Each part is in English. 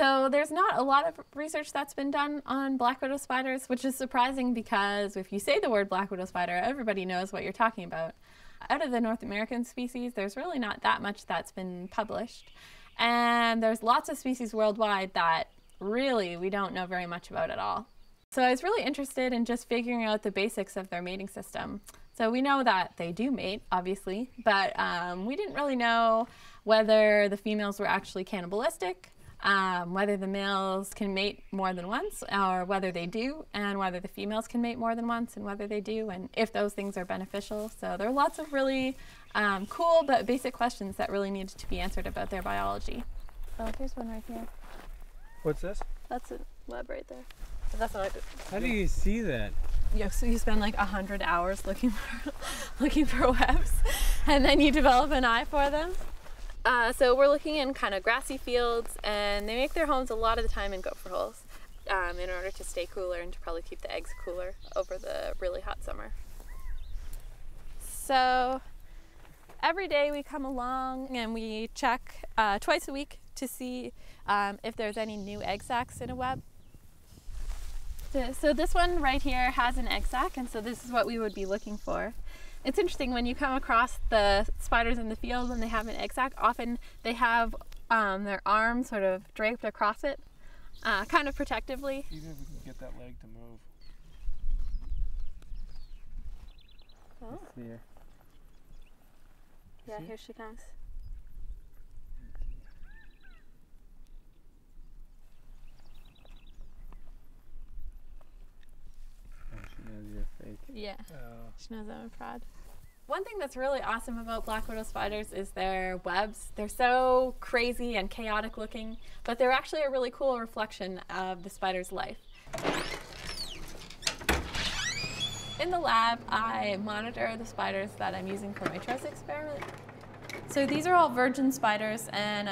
So there's not a lot of research that's been done on black widow spiders, which is surprising because if you say the word black widow spider, everybody knows what you're talking about. Out of the North American species, there's really not that much that's been published. And there's lots of species worldwide that really we don't know very much about at all. So I was really interested in just figuring out the basics of their mating system. So we know that they do mate, obviously, but we didn't really know whether the females were actually cannibalistic, whether the males can mate more than once, or whether they do, and whether the females can mate more than once, and whether they do, and if those things are beneficial. So there are lots of really cool but basic questions that really needed to be answered about their biology. Oh, here's one right here. What's this? That's a web right there. That's what I did. How do you see that? Yeah, so you spend like 100 hours looking for webs, and then you develop an eye for them. So we're looking in kind of grassy fields, and they make their homes a lot of the time in gopher holes in order to stay cooler and to probably keep the eggs cooler over the really hot summer. So every day we come along and we check twice a week to see if there's any new egg sacs in a web. So this one right here has an egg sac, and so this is what we would be looking for. It's interesting when you come across the spiders in the field and they have an egg sac, often they have their arm sort of draped across it, kind of protectively. Even if we can get that leg to move. Oh. It's there. Yeah, here she comes. Yeah, oh. She knows I'm a prod. One thing that's really awesome about black widow spiders is their webs. They're so crazy and chaotic looking, but they're actually a really cool reflection of the spider's life. In the lab, I monitor the spiders that I'm using for my trust experiment. So these are all virgin spiders, and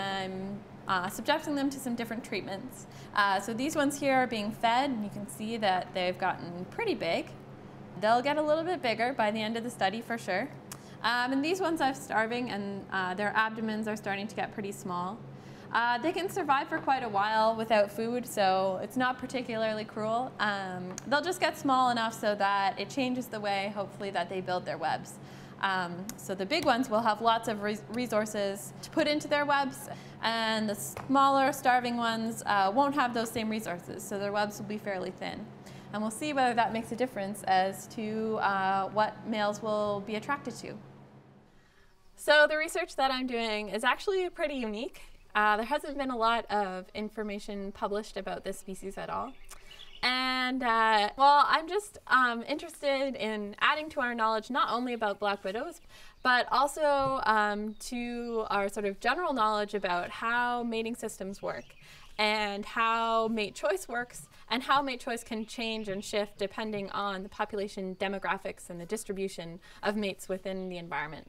I'm subjecting them to some different treatments. So these ones here are being fed, and you can see that they've gotten pretty big. They'll get a little bit bigger by the end of the study for sure. And these ones are starving, and their abdomens are starting to get pretty small. They can survive for quite a while without food, so it's not particularly cruel. They'll just get small enough so that it changes the way, hopefully, that they build their webs. So the big ones will have lots of resources to put into their webs, and the smaller starving ones won't have those same resources, so their webs will be fairly thin. And we'll see whether that makes a difference as to what males will be attracted to. So the research that I'm doing is actually pretty unique. There hasn't been a lot of information published about this species at all. And well, I'm just interested in adding to our knowledge not only about black widows, but also to our sort of general knowledge about how mating systems work, and how mate choice works, and how mate choice can change and shift depending on the population demographics and the distribution of mates within the environment.